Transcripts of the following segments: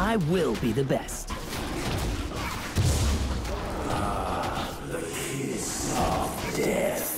I will be the best. Ah, the kiss of death.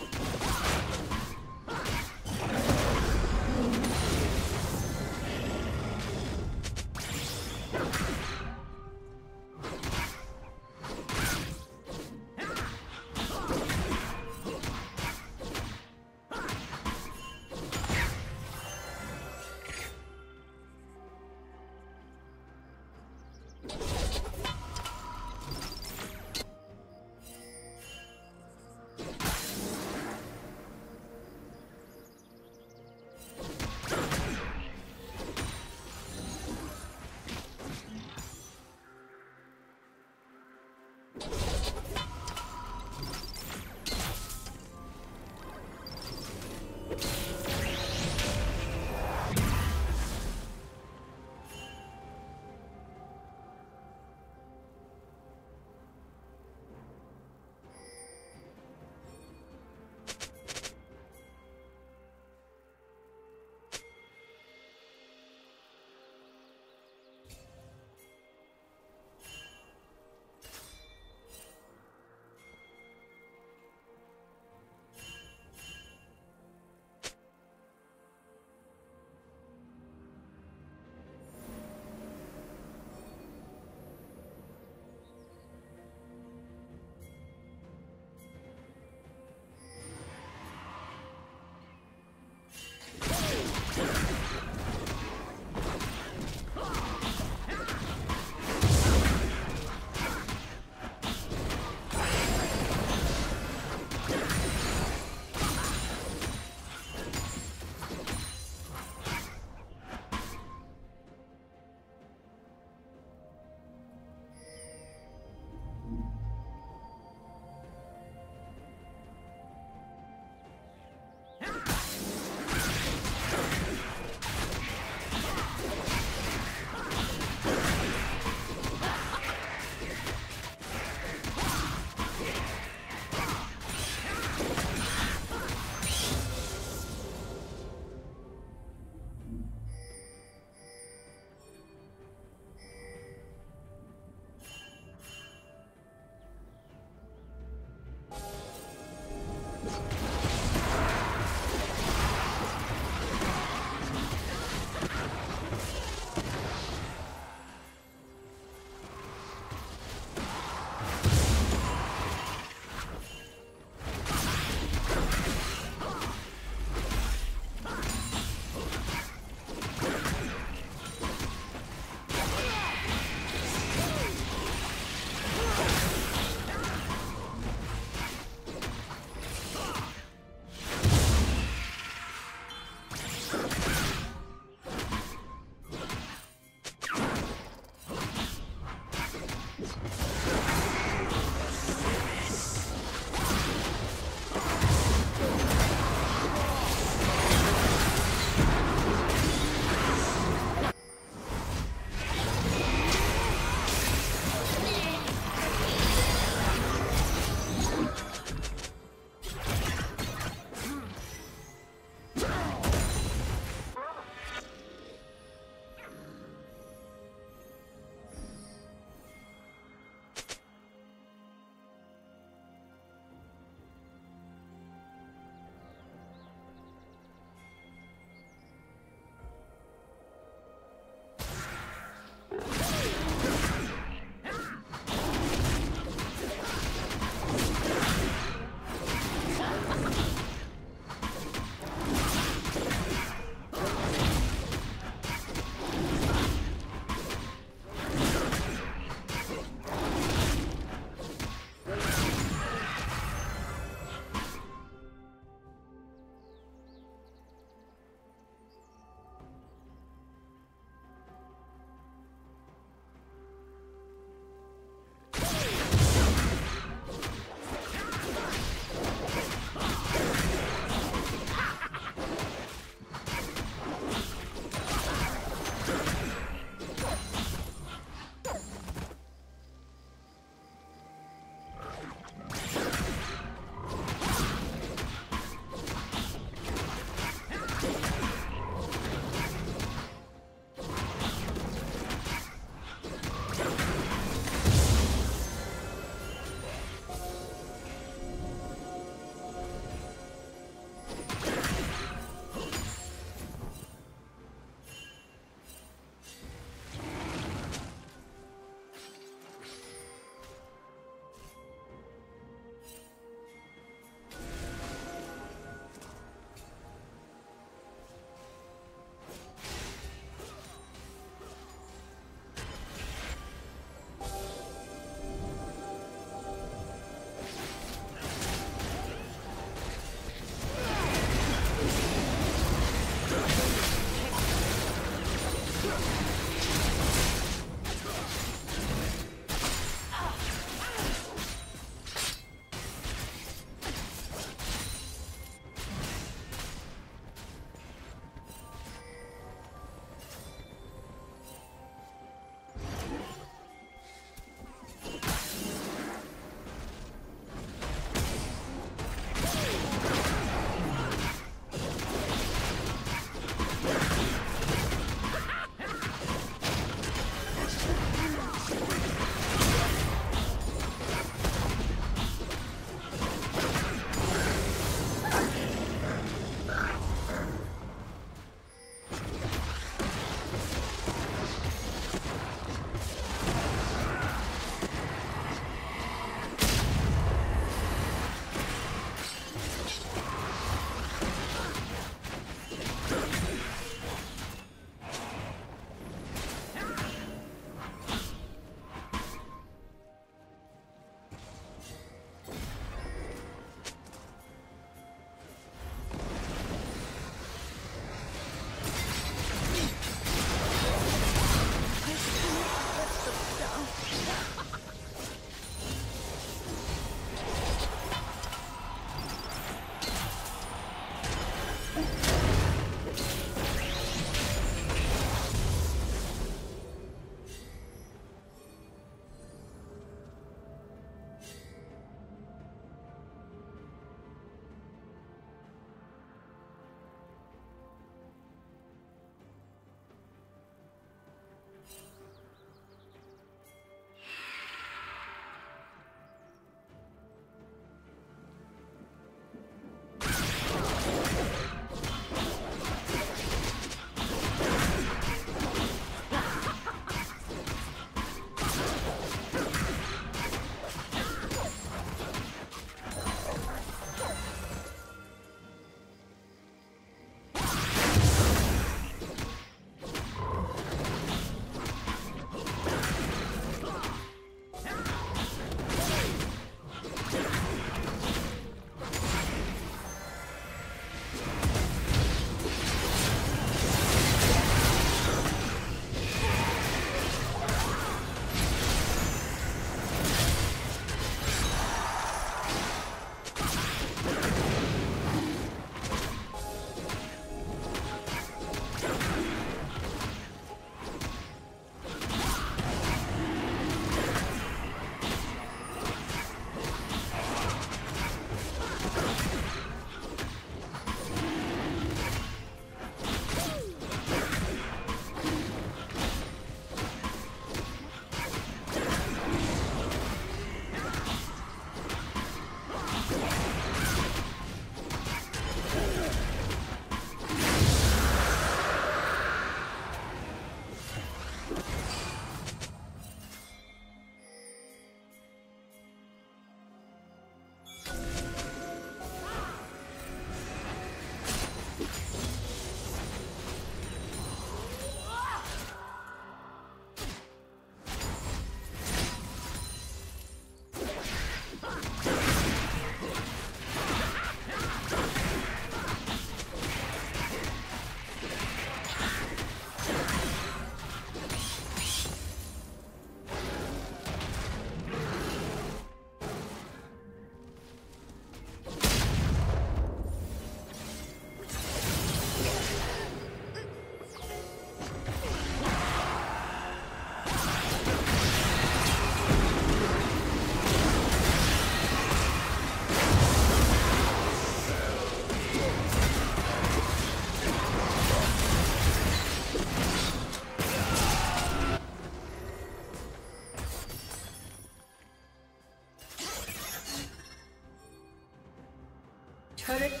Turret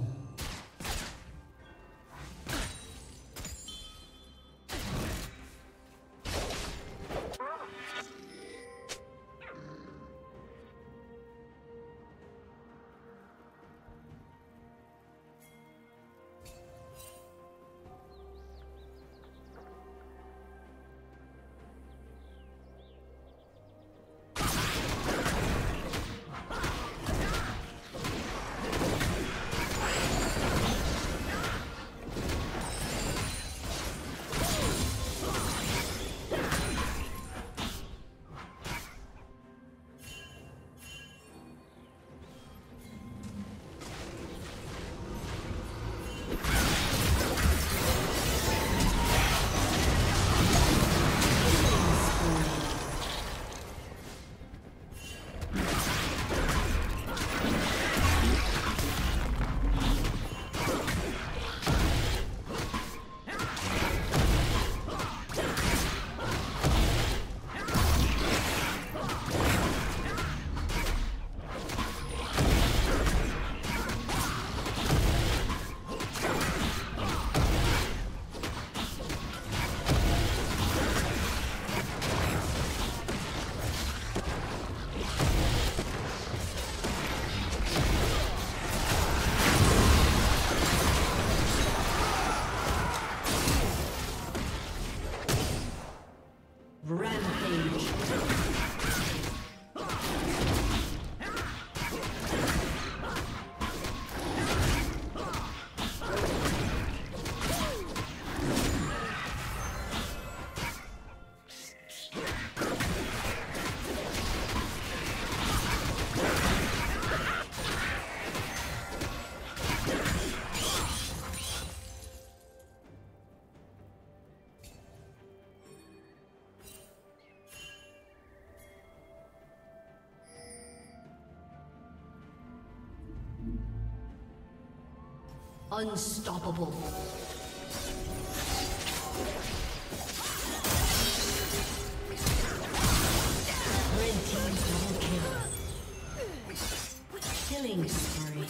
Unstoppable. Red team double kill. Killing spree.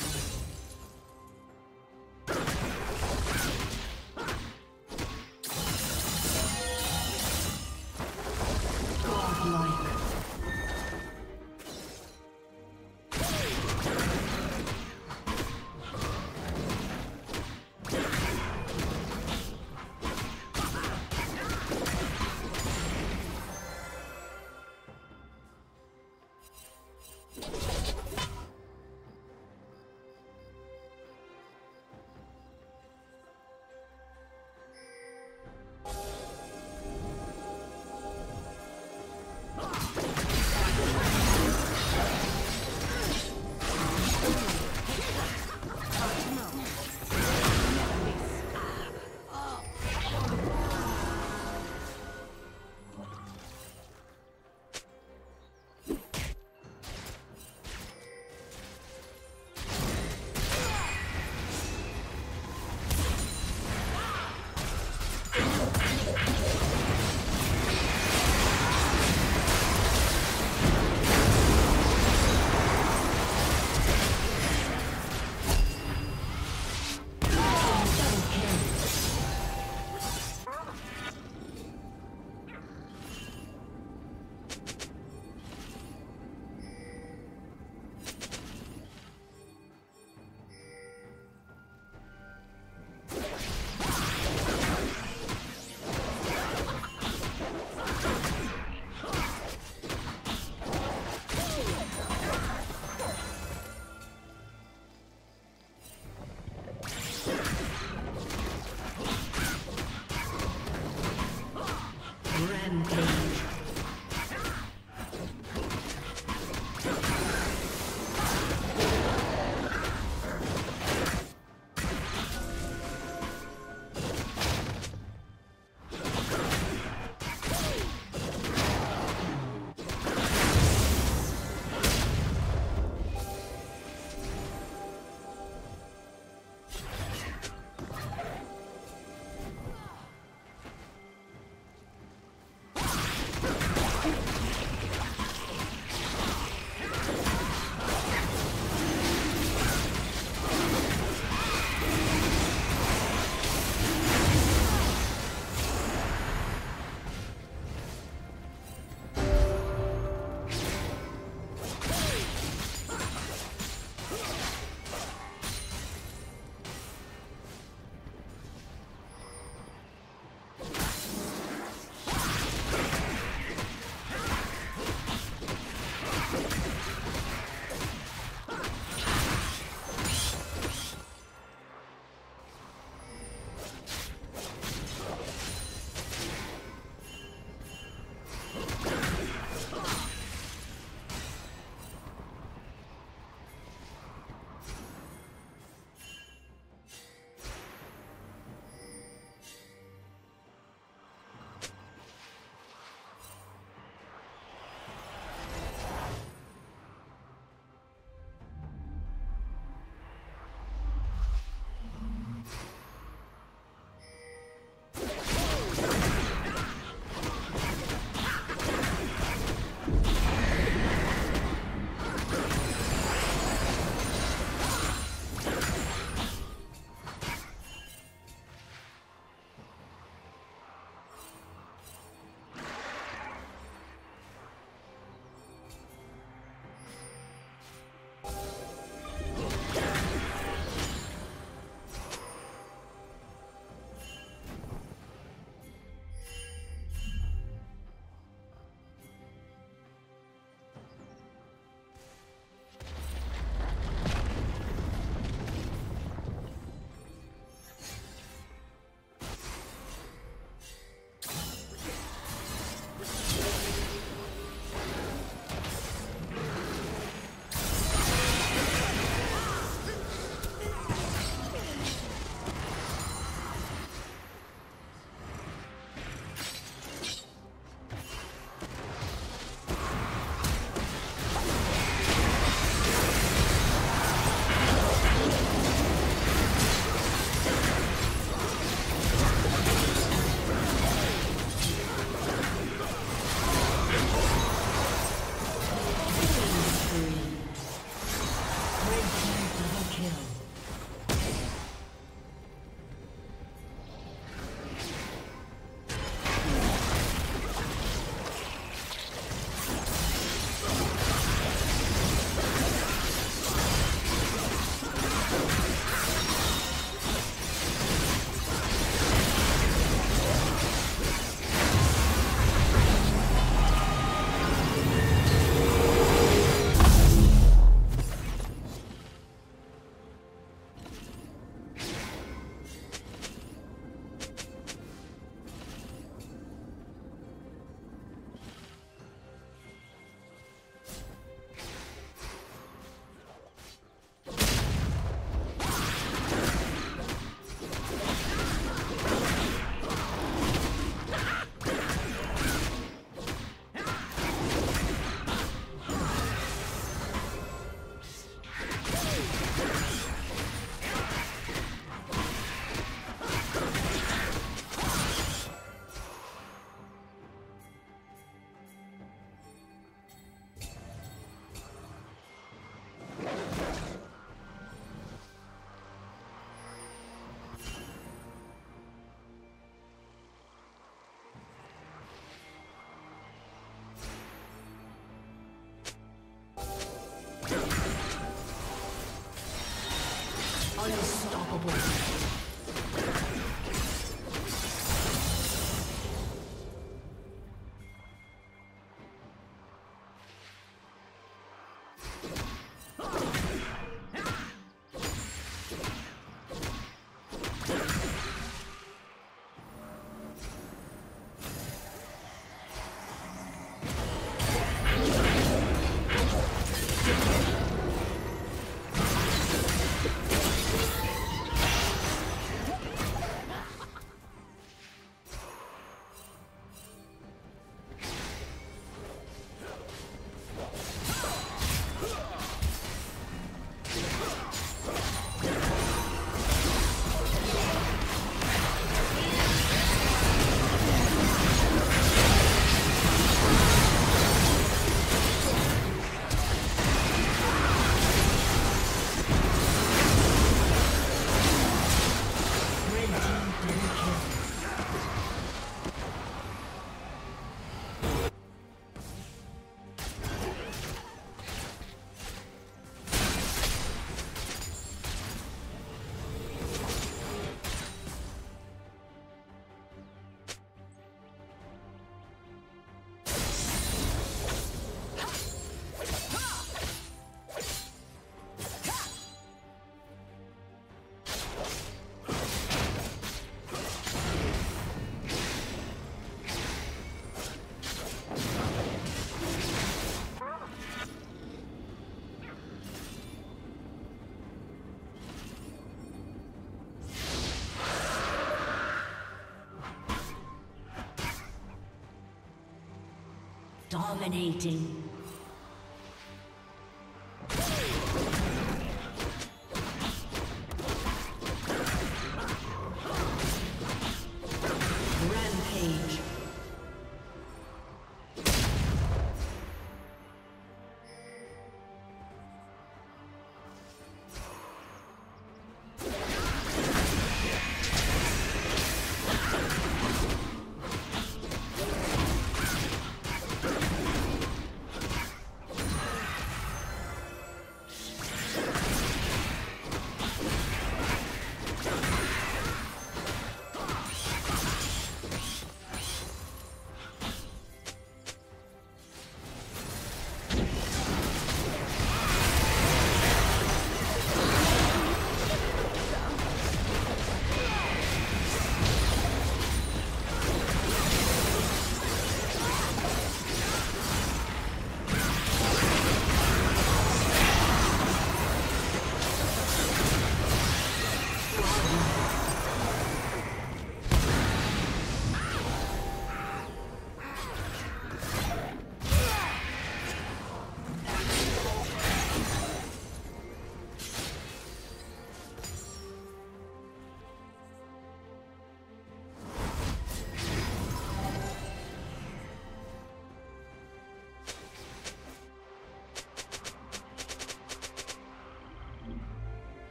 Dominating.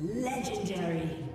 Legendary.